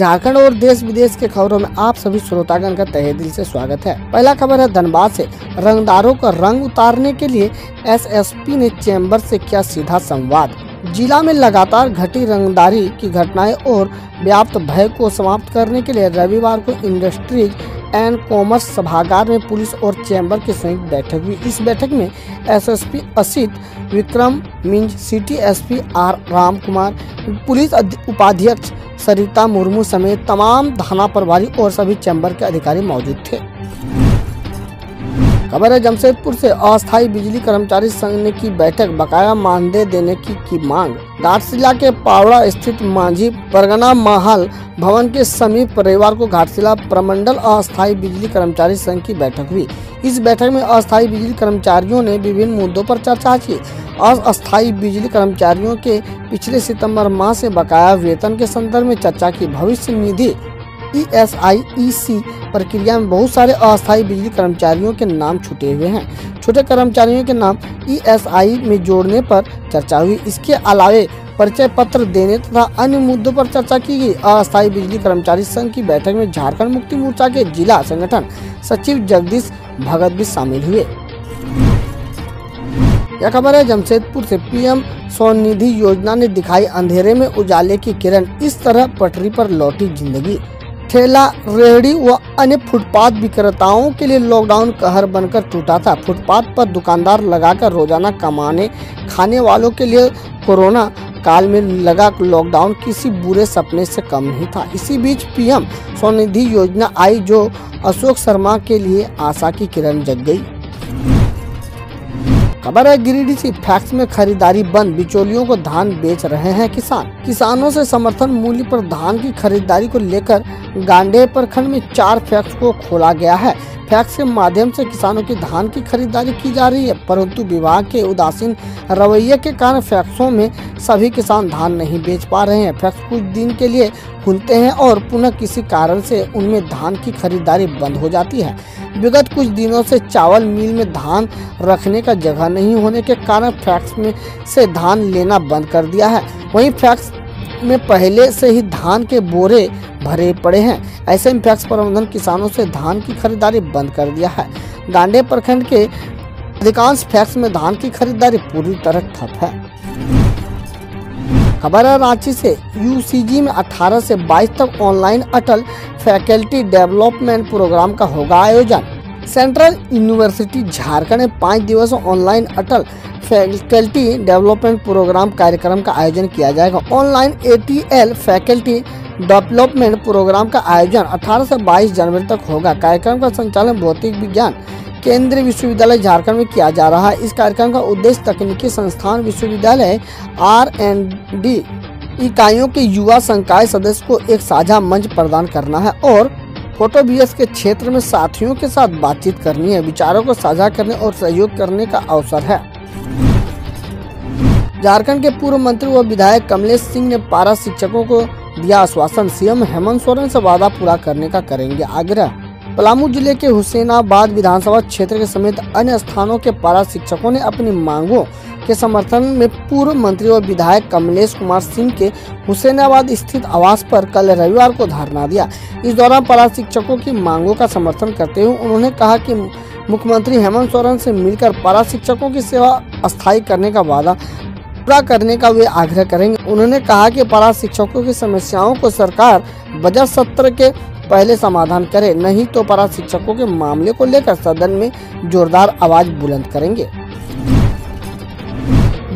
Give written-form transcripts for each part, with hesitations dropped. झारखंड और देश विदेश के खबरों में आप सभी श्रोतागण का तहे दिल से स्वागत है। पहला खबर है धनबाद से, रंगदारों का रंग उतारने के लिए एसएसपी ने चैम्बर से किया सीधा संवाद। जिला में लगातार घटी रंगदारी की घटनाएं और व्याप्त भय को समाप्त करने के लिए रविवार को इंडस्ट्रीज एंड कॉमर्स सभागार में पुलिस और चैम्बर की संयुक्त बैठक हुई। इस बैठक में SSP Asit, Vikram Minj, city SP R Ram Kumar, police उपाध्यक्ष सरिता मुरमू समेत तमाम थाना प्रभारी और सभी चैम्बर के अधिकारी मौजूद थे। खबर है जमशेदपुर से, अस्थायी बिजली कर्मचारी संघ ने की बैठक, बकाया मानदेय देने की मांग। घाटशिला के पावड़ा स्थित मांझी परगना महल भवन के समीप रविवार को घाटशिला प्रमंडल अस्थायी बिजली कर्मचारी संघ की बैठक हुई। इस बैठक में अस्थायी बिजली कर्मचारियों ने विभिन्न मुद्दों पर चर्चा की। अस्थायी बिजली कर्मचारियों के पिछले सितम्बर माह से बकाया वेतन के संदर्भ में चर्चा की। भविष्य निधि ESIEC प्रक्रिया में बहुत सारे अस्थायी बिजली कर्मचारियों के नाम छूटे हुए हैं। छोटे कर्मचारियों के नाम ESI में जोड़ने पर चर्चा हुई। इसके अलावे परिचय पत्र देने तथा अन्य मुद्दों पर चर्चा की गई। अस्थायी बिजली कर्मचारी संघ की बैठक में झारखण्ड मुक्ति मोर्चा के जिला संगठन सचिव जगदीश भगत भी शामिल हुए। यह खबर है जमशेदपुर से, PM स्वनिधि योजना ने दिखाई अंधेरे में उजाले की किरण, इस तरह पटरी पर लौटी जिंदगी। ठेला, रेहड़ी व अन्य फुटपाथ विक्रेताओं के लिए लॉकडाउन कहर बनकर टूटा था। फुटपाथ पर दुकानदार लगाकर रोजाना कमाने खाने वालों के लिए कोरोना काल में लगा लॉकडाउन किसी बुरे सपने से कम नहीं था। इसी बीच PM स्वनिधि योजना आई, जो अशोक शर्मा के लिए आशा की किरण जग गई। खबर है गिरिडीह से, फैक्स में खरीदारी बंद, बिचौलियों को धान बेच रहे हैं किसान। किसानों से समर्थन मूल्य पर धान की खरीदारी को लेकर गांडे प्रखंड में 4 फैक्स को खोला गया है। फैक्स के माध्यम से किसानों की धान की खरीदारी की जा रही है, परंतु विभाग के उदासीन रवैये के कारण फैक्सों में सभी किसान धान नहीं बेच पा रहे हैं। फैक्स कुछ दिन के लिए खुलते हैं और पुनः किसी कारण से उनमें धान की खरीदारी बंद हो जाती है। विगत कुछ दिनों से चावल मिल में धान रखने का जगह नहीं होने के कारण फैक्स में से धान लेना बंद कर दिया है। वहीं फैक्स में पहले से ही धान के बोरे भरे पड़े हैं। ऐसे में फैक्स प्रबंधन किसानों से धान की खरीदारी बंद कर दिया है। गांडे प्रखंड के अधिकांश फैक्स में धान की खरीदारी पूरी तरह ठप है। खबर है रांची से, UCG में 18 से 22 तक online Atal faculty development programme का होगा आयोजन। सेंट्रल यूनिवर्सिटी झारखंड में 5 दिवसीय online Atal faculty development programme कार्यक्रम का आयोजन किया जाएगा। Online ATL faculty development programme का आयोजन 18 से 22 जनवरी तक होगा। कार्यक्रम का संचालन भौतिक विज्ञान केंद्रीय विश्वविद्यालय झारखंड में किया जा रहा है। इस कार्यक्रम का उद्देश्य तकनीकी संस्थान विश्वविद्यालय R&D इकाइयों के युवा संकाय सदस्य को एक साझा मंच प्रदान करना है और फोटो BS के क्षेत्र में साथियों के साथ बातचीत करनी है। विचारों को साझा करने और सहयोग करने का अवसर है। झारखंड के पूर्व मंत्री व विधायक कमलेश सिंह ने पारा शिक्षकों को दिया आश्वासन, CM हेमंत सोरेन से वादा पूरा करने का करेंगे आग्रह। पलामू जिले के हुसैनाबाद विधानसभा क्षेत्र के समेत अन्य स्थानों के पारा शिक्षकों ने अपनी मांगों के समर्थन में पूर्व मंत्री और विधायक कमलेश कुमार सिंह के हुसैनाबाद स्थित आवास पर कल रविवार को धरना दिया। इस दौरान पारा शिक्षकों की मांगों का समर्थन करते हुए उन्होंने कहा कि मुख्यमंत्री हेमंत सोरेन से मिलकर पारा शिक्षकों की सेवा अस्थायी करने का वादा पूरा करने का वे आग्रह करेंगे। उन्होंने कहा कि पारा शिक्षकों की समस्याओं को सरकार बजट सत्र के पहले समाधान करें, नहीं तो पारा शिक्षकों के मामले को लेकर सदन में जोरदार आवाज बुलंद करेंगे।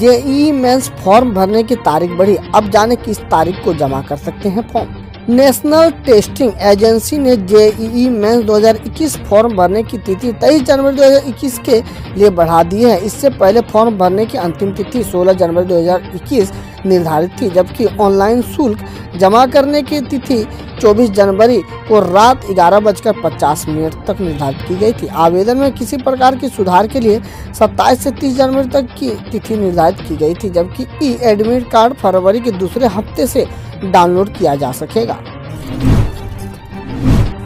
JEE मेंस फॉर्म भरने की तारीख बढ़ी, अब जाने किस तारीख को जमा कर सकते हैं फॉर्म। नेशनल टेस्टिंग एजेंसी ने JEE मेंस 2021 फॉर्म भरने की तिथि 23 जनवरी 2021 के लिए बढ़ा दी है। इससे पहले फॉर्म भरने की अंतिम तिथि 16 जनवरी 2021 निर्धारित थी, जबकि ऑनलाइन शुल्क जमा करने की तिथि 24 जनवरी को रात 11:50 तक निर्धारित की गई थी। आवेदन में किसी प्रकार के सुधार के लिए 27 से 30 जनवरी तक की तिथि निर्धारित की गई थी, जबकि E-एडमिट कार्ड फरवरी के दूसरे हफ्ते से डाउनलोड किया जा सकेगा।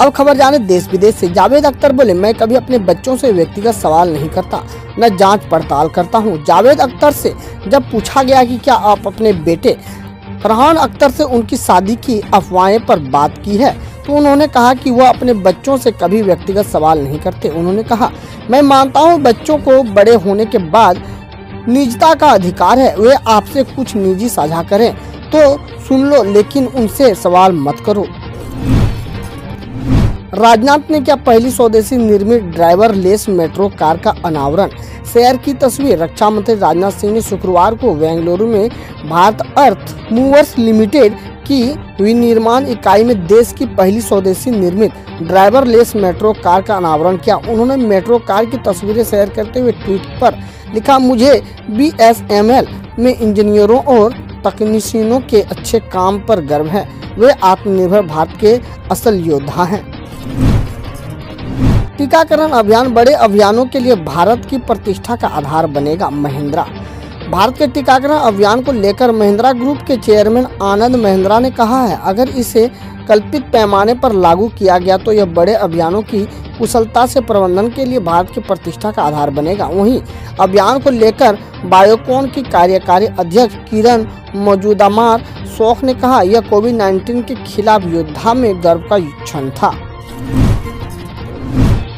अब खबर जाने देश विदेश से, जावेद अख्तर बोले, मैं कभी अपने बच्चों से व्यक्तिगत सवाल नहीं करता, मैं जांच पड़ताल करता हूं। जावेद अख्तर से जब पूछा गया कि क्या आप अपने बेटे फरहान अख्तर से उनकी शादी की अफवाहें पर बात की है तो उन्होंने कहा कि वह अपने बच्चों से कभी व्यक्तिगत सवाल नहीं करते। उन्होंने कहा, मैं मानता हूं बच्चों को बड़े होने के बाद निजता का अधिकार है, वे आपसे कुछ निजी साझा करें तो सुन लो, लेकिन उनसे सवाल मत करो। राजनाथ ने किया पहली स्वदेशी निर्मित ड्राइवर लेस मेट्रो कार का अनावरण। शेयर की तस्वीर। रक्षा मंत्री राजनाथ सिंह ने शुक्रवार को बेंगलुरु में भारत अर्थ मूवर्स लिमिटेड की विनिर्माण इकाई में देश की पहली स्वदेशी निर्मित ड्राइवर लेस मेट्रो कार का अनावरण किया। उन्होंने मेट्रो कार की तस्वीरें शेयर करते हुए ट्वीट पर लिखा, मुझे BSML में इंजीनियरों और तकनीशियनों के अच्छे काम पर गर्व है, वे आत्मनिर्भर भारत के असल योद्धा हैं। टीकाकरण अभियान बड़े अभियानों के लिए भारत की प्रतिष्ठा का आधार बनेगा। महिंद्रा। भारत के टीकाकरण अभियान को लेकर महिंद्रा ग्रुप के चेयरमैन आनंद महिंद्रा ने कहा है, अगर इसे कल्पित पैमाने पर लागू किया गया तो यह बड़े अभियानों की कुशलता से प्रबंधन के लिए भारत की प्रतिष्ठा का आधार बनेगा। वहीं अभियान को लेकर बायोकॉन की कार्यकारी अध्यक्ष किरण मजूमदार शोख ने कहा, यह कोविड-19 के खिलाफ योद्धा में गर्व का क्षण था।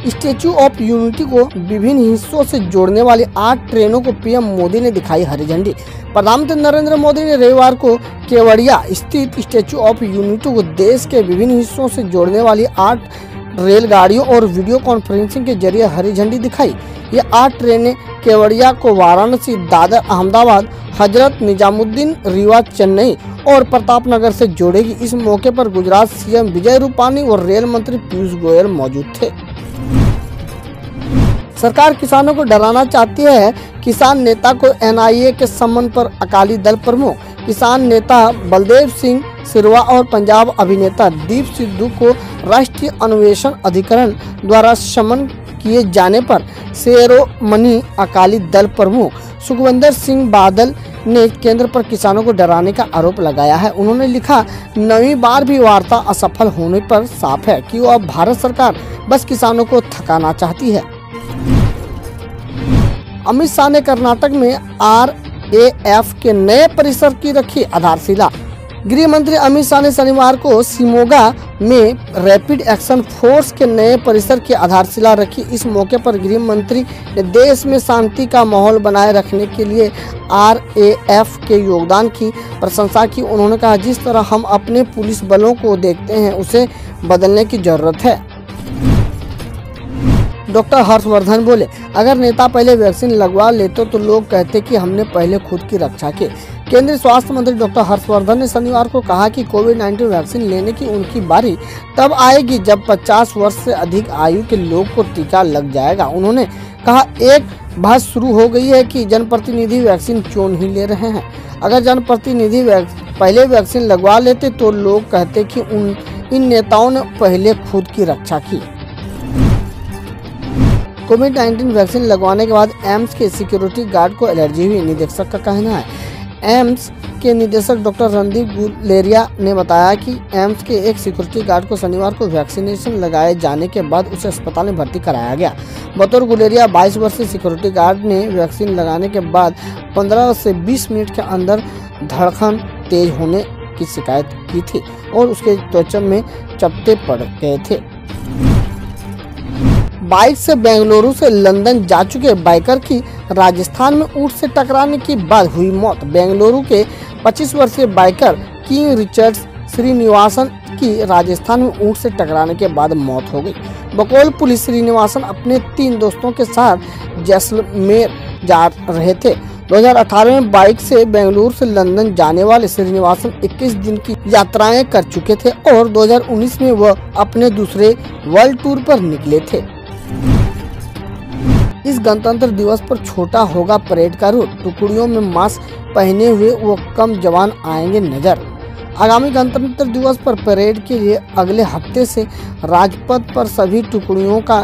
स्टैच्यू ऑफ यूनिटी को विभिन्न हिस्सों से जोड़ने वाली 8 ट्रेनों को पीएम मोदी ने दिखाई हरी झंडी। प्रधानमंत्री नरेंद्र मोदी ने रविवार को केवड़िया स्थित स्टैच्यू ऑफ यूनिटी को देश के विभिन्न हिस्सों से जोड़ने वाली 8 रेलगाड़ियों और वीडियो कॉन्फ्रेंसिंग के जरिए हरी झंडी दिखाई। ये 8 ट्रेनें केवड़िया को वाराणसी, दादर, अहमदाबाद, हजरत निजामुद्दीन, रीवा, चेन्नई और प्रतापनगर से जोड़ेगी। इस मौके पर गुजरात CM विजय रूपाणी और रेल मंत्री पीयूष गोयल मौजूद थे। सरकार किसानों को डराना चाहती है। किसान नेता को NIA के सम्मन पर अकाली दल प्रमुख। किसान नेता बलदेव सिंह सिरवा और पंजाब अभिनेता दीप सिद्धू को राष्ट्रीय अन्वेषण अधिकरण द्वारा सम्मन किए जाने पर शेरोमणि अकाली दल प्रमुख सुखविंदर सिंह बादल ने केंद्र पर किसानों को डराने का आरोप लगाया है। उन्होंने लिखा, 9वीं बार भी वार्ता असफल होने पर साफ है कि अब भारत सरकार बस किसानों को थकाना चाहती है। अमित शाह ने कर्नाटक में RAF के नए परिसर की रखी आधारशिला। गृह मंत्री अमित शाह ने शनिवार को शिमोगा में रैपिड एक्शन फोर्स के नए परिसर की आधारशिला रखी। इस मौके पर गृह मंत्री ने देश में शांति का माहौल बनाए रखने के लिए RAF के योगदान की प्रशंसा की। उन्होंने कहा, जिस तरह हम अपने पुलिस बलों को देखते हैं उसे बदलने की जरूरत है। डॉक्टर हर्षवर्धन बोले, अगर नेता पहले वैक्सीन लगवा लेते तो लोग कहते कि हमने पहले खुद की रक्षा की। केंद्रीय स्वास्थ्य मंत्री डॉक्टर हर्षवर्धन ने शनिवार को कहा कि कोविड-19 वैक्सीन लेने की उनकी बारी तब आएगी जब 50 वर्ष से अधिक आयु के लोग को टीका लग जाएगा। उन्होंने कहा, एक बहस शुरू हो गई है कि जनप्रतिनिधि वैक्सीन क्यों नहीं ले रहे हैं। अगर जनप्रतिनिधि पहले वैक्सीन लगवा लेते तो लोग कहते कि इन नेताओं ने पहले खुद की रक्षा की। कोविड-19 वैक्सीन लगवाने के बाद एम्स के सिक्योरिटी गार्ड को एलर्जी हुई। निदेशक का कहना है, एम्स के निदेशक डॉक्टर रणदीप गुलेरिया ने बताया कि एम्स के एक सिक्योरिटी गार्ड को शनिवार को वैक्सीनेशन लगाए जाने के बाद उसे अस्पताल में भर्ती कराया गया। बतौर गुलेरिया 22 वर्षीय सिक्योरिटी गार्ड ने वैक्सीन लगाने के बाद 15 से 20 मिनट के अंदर धड़कन तेज होने की शिकायत की थी और उसके त्वचा में चपटे पड़ गए थे। बाइक से बेंगलुरु से लंदन जा चुके बाइकर की राजस्थान में ऊंट से टकराने के बाद हुई मौत। बेंगलुरु के 25 वर्षीय बाइकर किंग रिचर्ड्स श्रीनिवासन की राजस्थान में ऊंट से टकराने के बाद मौत हो गई। बकौल पुलिस, श्रीनिवासन अपने 3 दोस्तों के साथ जैसलमेर जा रहे थे। 2018 में बाइक से बेंगलुरु से लंदन जाने वाले श्रीनिवासन 21 दिन की यात्राएं कर चुके थे और 2019 में वह अपने दूसरे वर्ल्ड टूर पर निकले थे। इस गणतंत्र दिवस पर छोटा होगा परेड का रूट, टुकड़ियों में मास्क पहने हुए वो कम जवान आएंगे नजर। आगामी गणतंत्र दिवस पर परेड के लिए अगले हफ्ते से राजपथ पर सभी टुकड़ियों का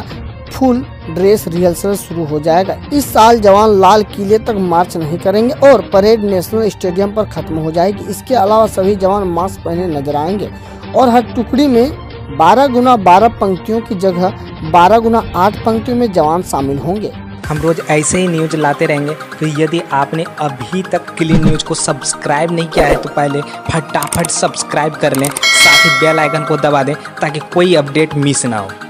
फुल ड्रेस रिहर्सल शुरू हो जाएगा। इस साल जवान लाल किले तक मार्च नहीं करेंगे और परेड नेशनल स्टेडियम पर खत्म हो जाएगी। इसके अलावा सभी जवान मास्क पहने नजर आएंगे और हर टुकड़ी में 12x12 पंक्तियों की जगह 12x8 पंक्तियों में जवान शामिल होंगे। हम रोज़ ऐसे ही न्यूज लाते रहेंगे। तो यदि आपने अभी तक क्लीन न्यूज को सब्सक्राइब नहीं किया है तो पहले फटाफट सब्सक्राइब कर लें, साथ ही बेल आइकन को दबा दें ताकि कोई अपडेट मिस ना हो।